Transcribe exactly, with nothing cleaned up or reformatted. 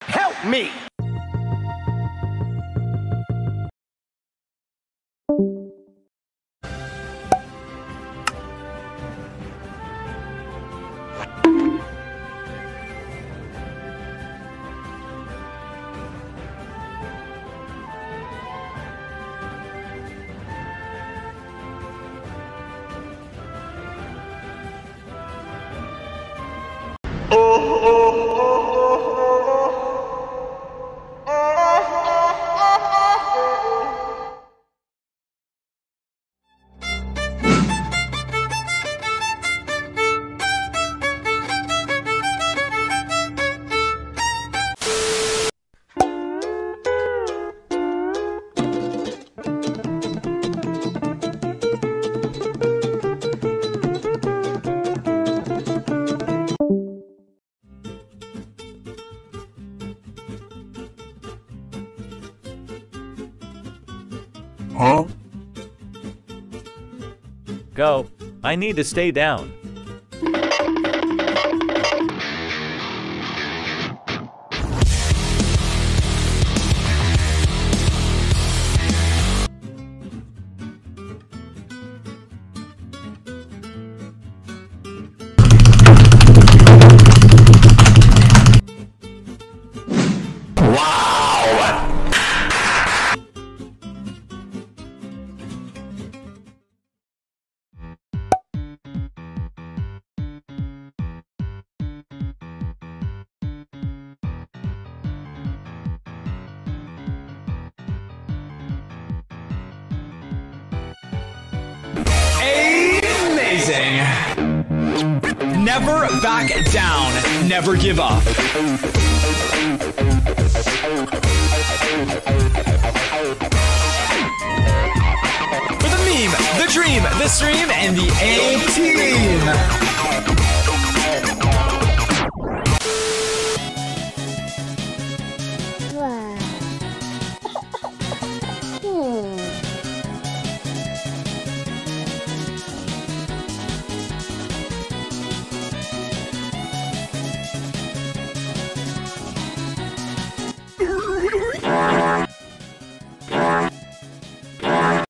Help me! Huh? Go. I need to stay down. Never back down, never give up. For the meme, the dream, the stream, and the A-Team.